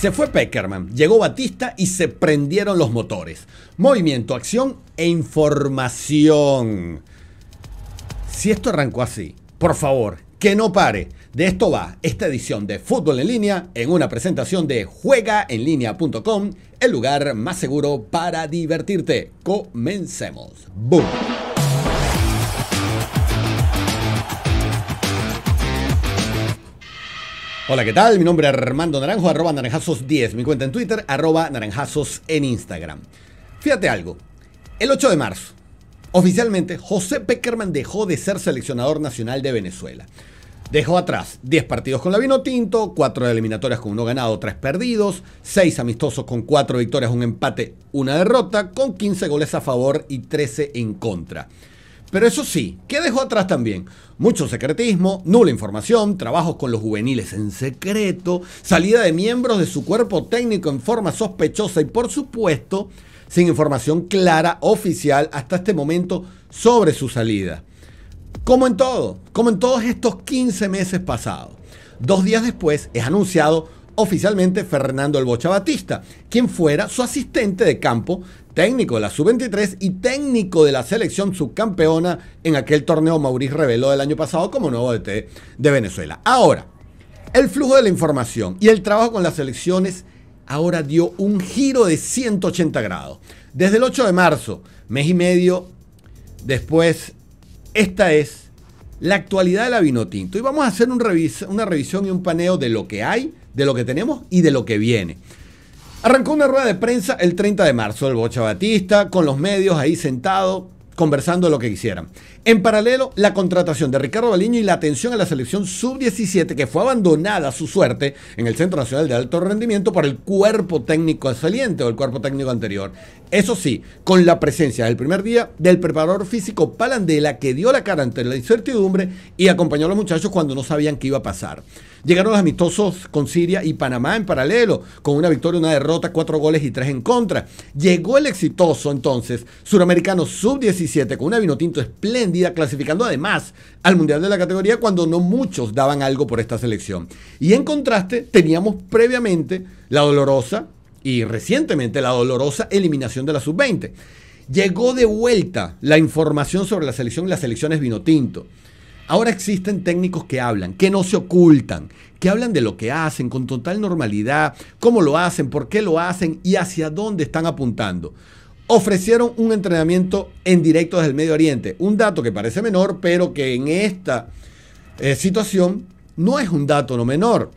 Se fue Pékerman, llegó Batista y se prendieron los motores. Movimiento, acción e información. Si esto arrancó así, por favor, que no pare. De esto va esta edición de Fútbol en Línea en una presentación de JuegaEnLínea.com, el lugar más seguro para divertirte. Comencemos. ¡Boom! Hola, ¿qué tal? Mi nombre es Armando Naranjo, arroba naranjazos10. Mi cuenta en Twitter, arroba naranjazos en Instagram. Fíjate algo. El 8 de marzo, oficialmente, José Pékerman dejó de ser seleccionador nacional de Venezuela. Dejó atrás 10 partidos con la Vinotinto, 4 eliminatorias con 1 ganado, 3 perdidos, 6 amistosos con 4 victorias, 1 empate, 1 derrota, con 15 goles a favor y 13 en contra. Pero eso sí, ¿qué dejó atrás también? Mucho secretismo, nula información, trabajos con los juveniles en secreto, salida de miembros de su cuerpo técnico en forma sospechosa y, por supuesto, sin información clara, oficial, hasta este momento, sobre su salida. Como en todos estos 15 meses pasados. 2 días después es anunciado oficialmente Fernando Bocha Batista, quien fuera su asistente de campo, técnico de la Sub-23 y técnico de la selección subcampeona en aquel torneo Mauricio Revelo del año pasado como nuevo DT de Venezuela. Ahora, el flujo de la información y el trabajo con las selecciones ahora dio un giro de 180 grados. Desde el 8 de marzo, mes y medio después, esta es la actualidad de la Vinotinto. Y vamos a hacer una revisión y un paneo de lo que hay, de lo que tenemos y de lo que viene. Arrancó una rueda de prensa el 30 de marzo del Bocha Batista, con los medios ahí sentados, conversando lo que quisieran. En paralelo, la contratación de Ricardo Valiño y la atención a la selección sub-17, que fue abandonada a su suerte en el Centro Nacional de Alto Rendimiento por el cuerpo técnico saliente o el cuerpo técnico anterior. Eso sí, con la presencia del primer día del preparador físico Palandela, que dio la cara ante la incertidumbre y acompañó a los muchachos cuando no sabían qué iba a pasar. Llegaron los amistosos con Siria y Panamá en paralelo, con una victoria, una derrota, 4 goles y 3 en contra. Llegó el exitoso entonces suramericano sub-17 con una Vinotinto espléndida, clasificando además al mundial de la categoría cuando no muchos daban algo por esta selección. Y en contraste teníamos previamente la dolorosa y recientemente la dolorosa eliminación de la sub-20. Llegó de vuelta la información sobre la selección y las selecciones Vinotinto. Ahora existen técnicos que hablan, que no se ocultan, que hablan de lo que hacen con total normalidad, cómo lo hacen, por qué lo hacen y hacia dónde están apuntando. Ofrecieron un entrenamiento en directo desde el Medio Oriente, un dato que parece menor, pero que en esta situación no es un dato no menor.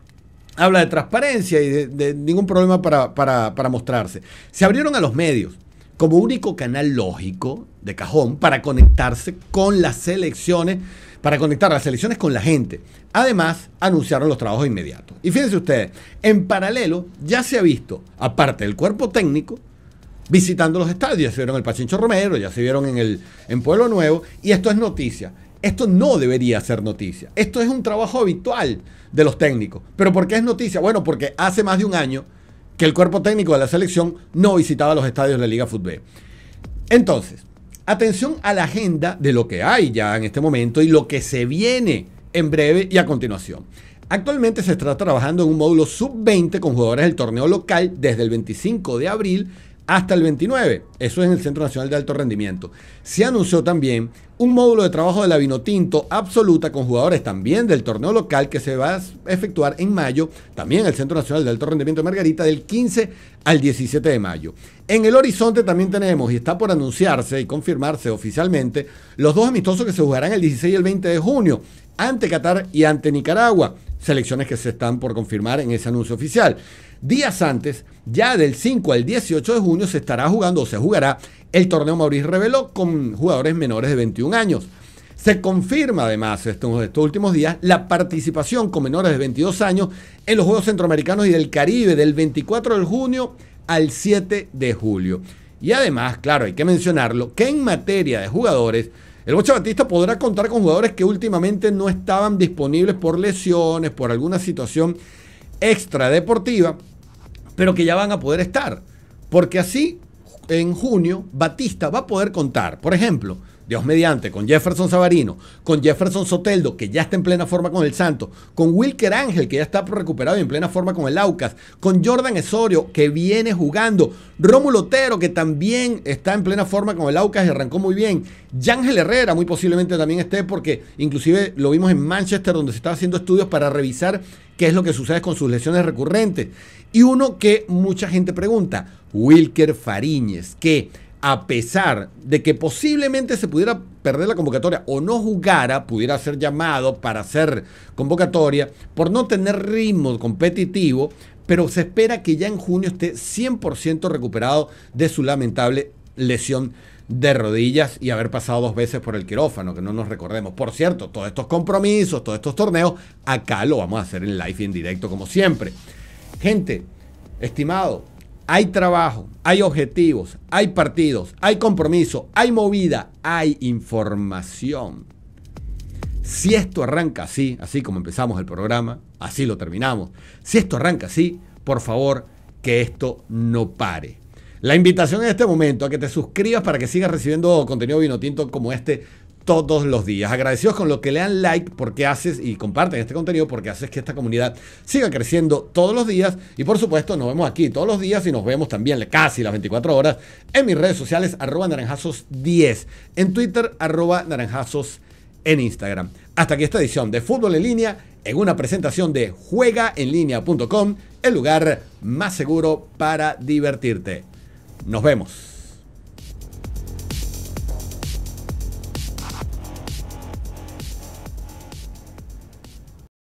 Habla de transparencia y de ningún problema para mostrarse. Se abrieron a los medios como único canal lógico de cajón para conectarse con las selecciones, para conectar las selecciones con la gente. Además, anunciaron los trabajos inmediatos. Y fíjense ustedes, en paralelo ya se ha visto, aparte del cuerpo técnico, visitando los estadios. Ya se vieron el Pachincho Romero, ya se vieron en Pueblo Nuevo. Y esto es noticia. Esto no debería ser noticia. Esto es un trabajo habitual de los técnicos. ¿Pero por qué es noticia? Bueno, porque hace más de un año que el cuerpo técnico de la selección no visitaba los estadios de la Liga FutVe. Entonces, atención a la agenda de lo que hay ya en este momento y lo que se viene en breve y a continuación. Actualmente se está trabajando en un módulo sub-20 con jugadores del torneo local desde el 25 de abril hasta el 29. Eso es en el Centro Nacional de Alto Rendimiento. Se anunció también un módulo de trabajo de la Vinotinto absoluta con jugadores también del torneo local que se va a efectuar en mayo, también en el Centro Nacional de Alto Rendimiento de Margarita, del 15 al 17 de mayo. En el horizonte también tenemos, y está por anunciarse y confirmarse oficialmente, los 2 amistosos que se jugarán el 16 y el 20 de junio, ante Qatar y ante Nicaragua, selecciones que se están por confirmar en ese anuncio oficial. Días antes, ya del 5 al 18 de junio, se estará jugando o se jugará el torneo Mauricio Revelo con jugadores menores de 21 años. Se confirma además estos últimos días la participación con menores de 22 años en los Juegos Centroamericanos y del Caribe del 24 de junio al 7 de julio. Y además, claro, hay que mencionarlo, que en materia de jugadores, el Bocha Batista podrá contar con jugadores que últimamente no estaban disponibles por lesiones, por alguna situación extradeportiva, pero que ya van a poder estar, porque así en junio Batista va a poder contar, por ejemplo, Dios mediante, con Jefferson Savarino, con Jefferson Soteldo, que ya está en plena forma con el Santos, con Wilker Ángel, que ya está recuperado y en plena forma con el Aucas, con Jordan Esorio, que viene jugando, Rómulo Otero, que también está en plena forma con el Aucas y arrancó muy bien, Yángel Herrera muy posiblemente también esté, porque inclusive lo vimos en Manchester, donde se estaba haciendo estudios para revisar qué es lo que sucede con sus lesiones recurrentes. Y uno que mucha gente pregunta, Wilker Fariñez, que a pesar de que posiblemente se pudiera perder la convocatoria o no jugara, pudiera ser llamado para hacer convocatoria por no tener ritmo competitivo, pero se espera que ya en junio esté 100% recuperado de su lamentable lesión de rodillas y haber pasado 2 veces por el quirófano, que no nos recordemos. Por cierto, todos estos compromisos, todos estos torneos, acá lo vamos a hacer en live y en directo como siempre. Gente, estimado, hay trabajo, hay objetivos, hay partidos, hay compromiso, hay movida, hay información. Si esto arranca así, así como empezamos el programa, así lo terminamos. Si esto arranca así, por favor, que esto no pare. La invitación en este momento a que te suscribas para que sigas recibiendo contenido Vinotinto como este todos los días. Agradecidos con los que le dan like porque haces y comparten este contenido, porque haces que esta comunidad siga creciendo todos los días. Y por supuesto nos vemos aquí todos los días y nos vemos también casi las 24 horas en mis redes sociales, @naranjazos10, en Twitter, @naranjazos, en Instagram. Hasta aquí esta edición de Fútbol en Línea, en una presentación de JuegaEnLínea.com, el lugar más seguro para divertirte. Nos vemos.